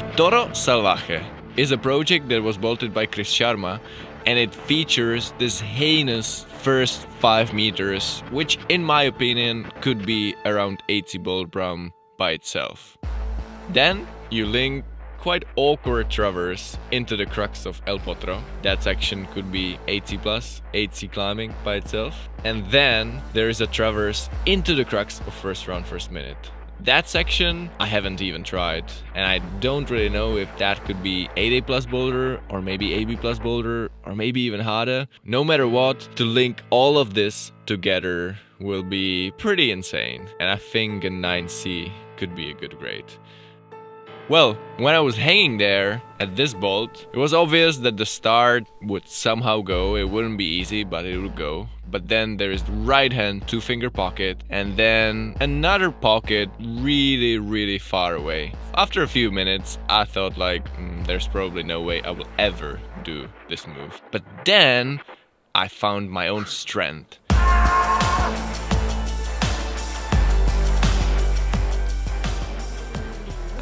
El Toro Salvaje is a project that was bolted by Chris Sharma, and it features this heinous first 5 meters, which in my opinion could be around 80 bolt drum by itself. Then you link quite awkward traverse into the crux of El Potro. That section could be 80 plus, 80 climbing by itself. And then there is a traverse into the crux of first round, first minute. That section I haven't even tried, and I don't really know if that could be 8A plus boulder or maybe AB plus boulder or maybe even harder. No matter what, to link all of this together will be pretty insane, and I think a 9C could be a good grade. Well, when I was hanging there at this bolt, it was obvious that the start would somehow go. It wouldn't be easy, but it would go. But then there is the right hand 2-finger pocket, and then another pocket really, really far away. After a few minutes, I thought like, there's probably no way I will ever do this move. But then I found my own strength.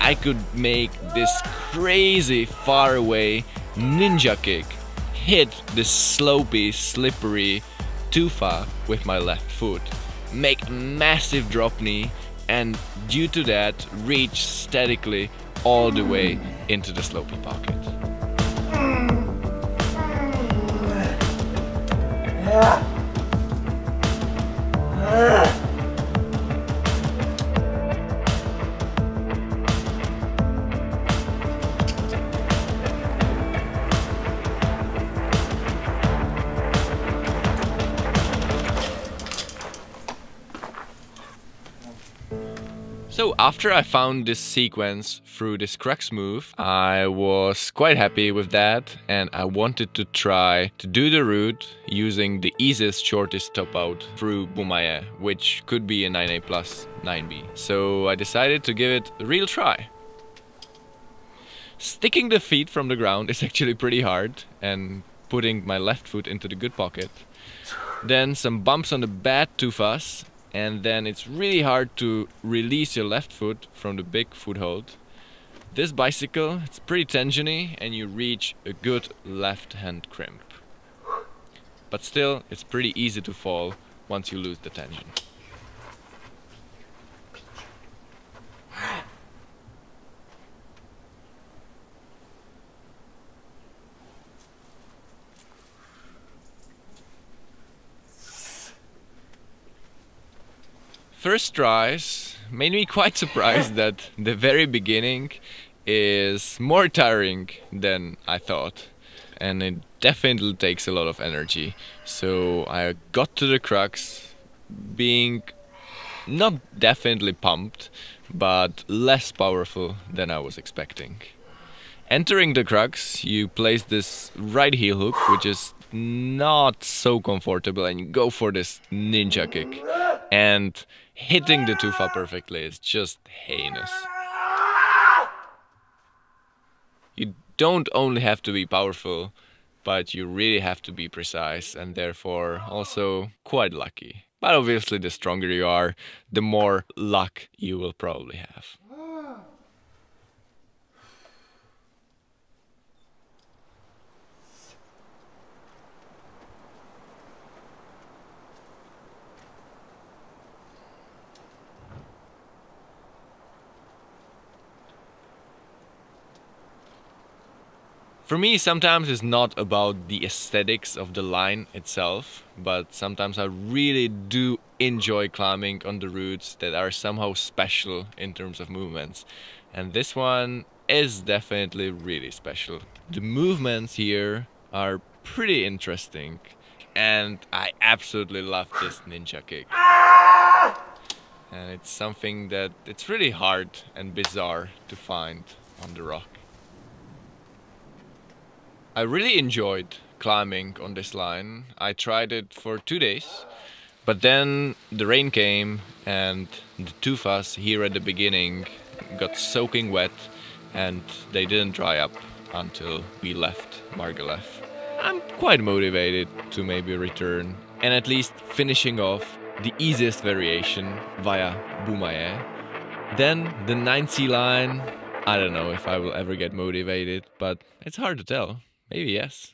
I could make this crazy faraway ninja kick, hit this slopey, slippery tufa with my left foot, make massive drop knee, and due to that, reach statically all the way into the slopey pocket. So after I found this sequence through this crux move, I was quite happy with that, and I wanted to try to do the route using the easiest, shortest top out through Bumayé, which could be a 9A plus 9B. So I decided to give it a real try. Sticking the feet from the ground is actually pretty hard, and putting my left foot into the good pocket. Then some bumps on the bad tufas. And then it's really hard to release your left foot from the big foothold. This bicycle, it's pretty tensiony, and you reach a good left hand crimp. But still, it's pretty easy to fall once you lose the tension. First tries made me quite surprised that the very beginning is more tiring than I thought, and it definitely takes a lot of energy. So I got to the crux being not definitely pumped, but less powerful than I was expecting. Entering the crux, you place this right heel hook, which is not so comfortable, and you go for this ninja kick. And hitting the tufa perfectly is just heinous. You don't only have to be powerful, but you really have to be precise, and therefore also quite lucky. But obviously the stronger you are, the more luck you will probably have. For me, sometimes it's not about the aesthetics of the line itself, but sometimes I really do enjoy climbing on the routes that are somehow special in terms of movements. And this one is definitely really special. The movements here are pretty interesting, and I absolutely love this ninja kick. And it's something that it's really hard and bizarre to find on the rock. I really enjoyed climbing on this line. I tried it for 2 days, but then the rain came, and the tufas here at the beginning got soaking wet, and they didn't dry up until we left Margalef. I'm quite motivated to maybe return and at least finishing off the easiest variation via Bumayé. Then the 9C line, I don't know if I will ever get motivated, but it's hard to tell. Maybe yes.